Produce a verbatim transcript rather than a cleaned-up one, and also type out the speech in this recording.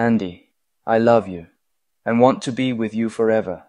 Andy, I love you and want to be with you forever.